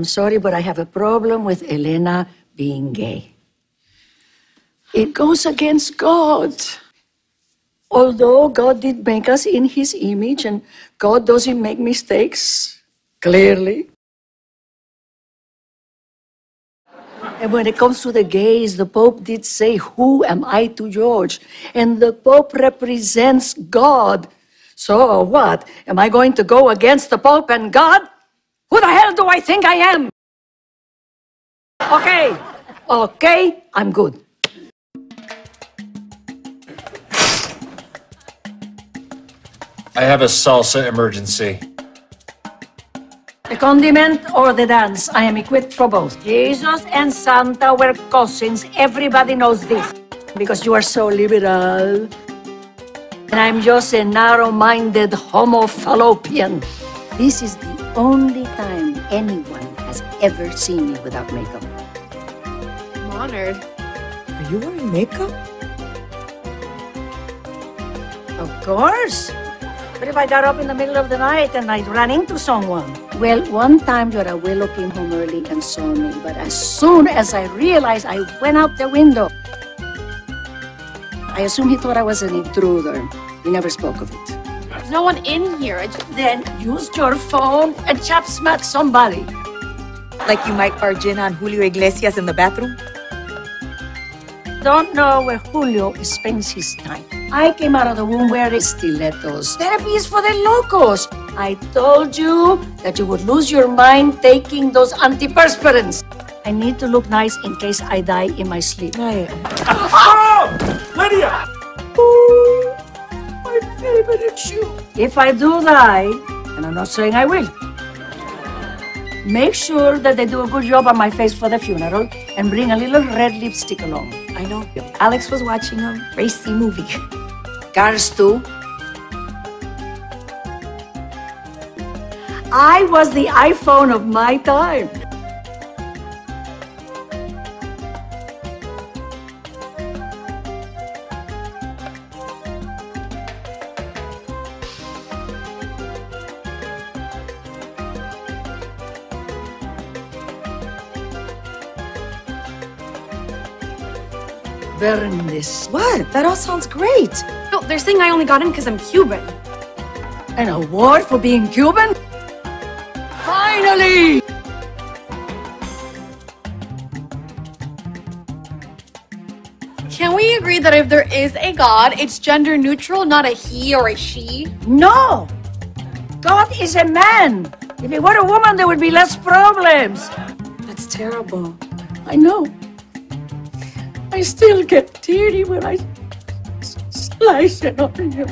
I'm sorry, but I have a problem with Elena being gay. It goes against God. Although God did make us in his image and God doesn't make mistakes, clearly. And when it comes to the gays, the Pope did say, "Who am I to judge?" And the Pope represents God. So what? Am I going to go against the Pope and God? Who the hell do I think I am? Okay, okay, I'm good. I have a salsa emergency. The condiment or the dance, I am equipped for both. Jesus and Santa were cousins. Everybody knows this. Because you are so liberal. And I'm just a narrow-minded homo fallopian. This is the only time anyone has ever seen me without makeup. I'm honored. Are you wearing makeup? Of course. But if I got up in the middle of the night and I ran into someone? Well, one time your abuelo came home early and saw me, but as soon as I realized, I went out the window. I assume he thought I was an intruder. He never spoke of it. There's no one in here. Then use your phone and chap smack somebody. Like you might bar gin on Julio Iglesias in the bathroom? Don't know where Julio spends his time. I came out of the womb wearing stilettos. Therapy is for the locos. I told you that you would lose your mind taking those antiperspirants. I need to look nice in case I die in my sleep. Oh, Lydia! Oh, my favorite shoe. If I do die, and I'm not saying I will, make sure that they do a good job on my face for the funeral and bring a little red lipstick along. I know. Alex was watching a racy movie. Cars 2. I was the iPhone of my time. Burn this. What? That all sounds great. No, they're saying I only got in because I'm Cuban. An award for being Cuban? Finally! Can we agree that if there is a God, it's gender neutral, not a he or a she? No! God is a man. If it were a woman, there would be less problems. That's terrible. I know. I still get teary when I slice it up in him.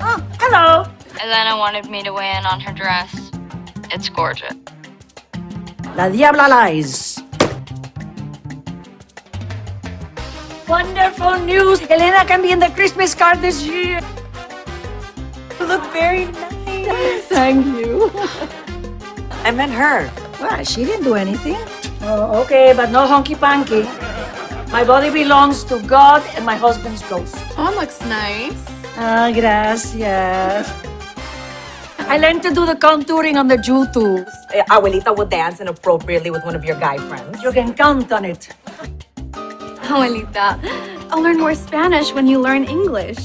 Oh, hello. Elena wanted me to weigh in on her dress. It's gorgeous. La Diabla lies. Wonderful news. Elena can be in the Christmas card this year. You look very nice. Thank you. I meant her. Well, she didn't do anything. Oh, okay, but no honky-panky. My body belongs to God and my husband's ghost. Oh, looks nice. Ah, gracias. I learned to do the contouring on the Jew too. Abuelita will dance inappropriately with one of your guy friends. You can count on it. Abuelita, I'll learn more Spanish when you learn English.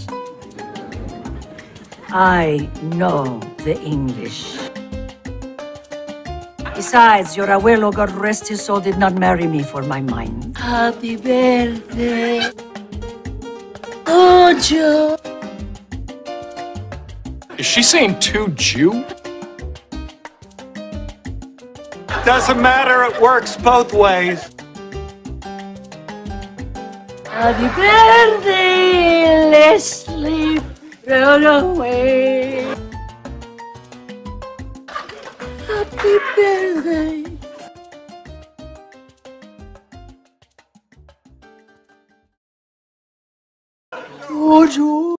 I know the English. Besides, your abuelo, God rest his soul, did not marry me for my mind. Happy birthday, Ojo. Is she saying to Jew? Doesn't matter, it works both ways. Happy birthday, Leslie. Run away. Happy birthday. Ojo.